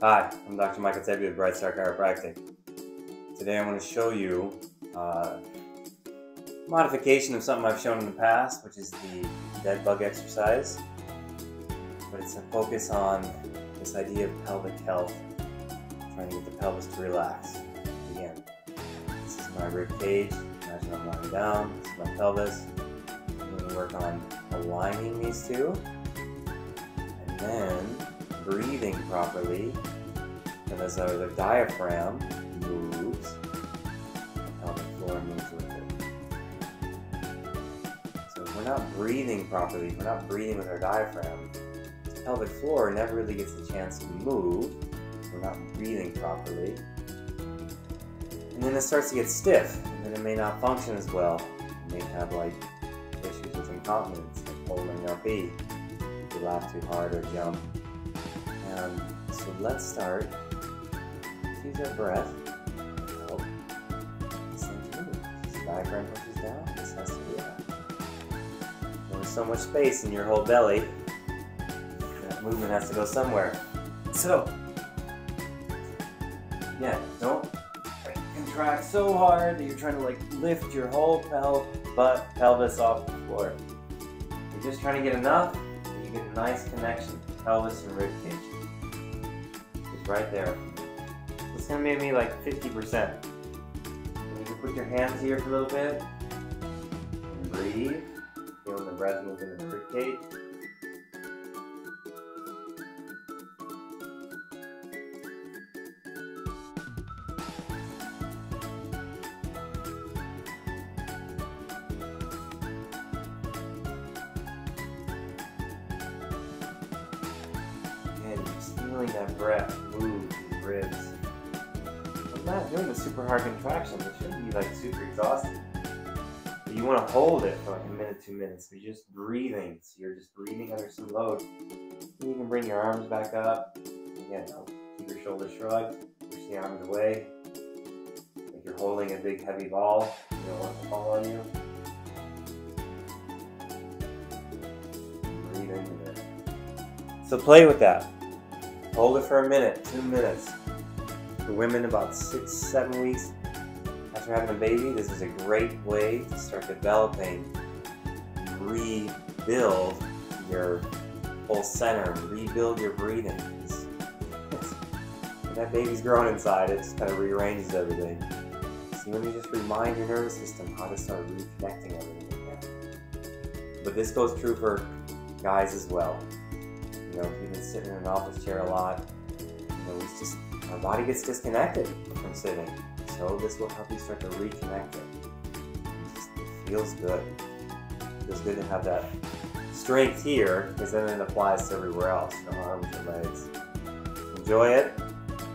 Hi, I'm Dr. Michael Tebbe with Bright Star Chiropractic. Today I want to show you a modification of something I've shown in the past, which is the dead bug exercise. But it's a focus on this idea of pelvic health, trying to get the pelvis to relax. Again, this is my rib cage. Imagine I'm lying down, this is my pelvis. I'm going to work on aligning these two, and then breathing properly, and as our diaphragm moves, how the floor moves with it. So if we're not breathing properly, if we're not breathing with our diaphragm, the pelvic floor never really gets the chance to move. We're not breathing properly. And then it starts to get stiff, and then it may not function as well. You may have issues with incontinence, like holding up pee, if you laugh too hard or jump. So let's start. Let's use our breath. Help. This thing's moving. This diaphragm pushes down. This has to be out. There's so much space in your whole belly. That movement has to go somewhere. So, yeah, don't contract so hard that you're trying to lift your whole pelvis off the floor. You're just trying to get enough. You get a nice connection to pelvis and rib cage. Right there. It's gonna be maybe 50%. And you can put your hands here for a little bit and breathe. Feeling the breath move into the rib cage. Feeling that breath move these ribs. I'm not doing the super hard contractions. It shouldn't be super exhausting. But you want to hold it for a minute, 2 minutes. But you're just breathing. So you're just breathing under some load. And you can bring your arms back up. Again, keep your shoulders shrugged. Push the arms away. Like you're holding a big heavy ball. You don't want it to fall on you. Breathe into it. So play with that. Hold it for a minute, 2 minutes. For women about 6-7 weeks after having a baby, this is a great way to start developing, rebuild your whole center, rebuild your breathing. When that baby's growing inside, it just kind of rearranges everything. So let me just remind your nervous system how to start reconnecting everything again. But this goes true for guys as well. You know, if you've been sitting in an office chair a lot, it's just our body gets disconnected from sitting. So this will help you start to reconnect it. It feels good. It feels good to have that strength here, because then it applies to everywhere else, your arms, your legs. Enjoy it.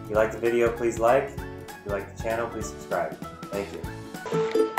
If you like the video, please like. If you like the channel, please subscribe. Thank you.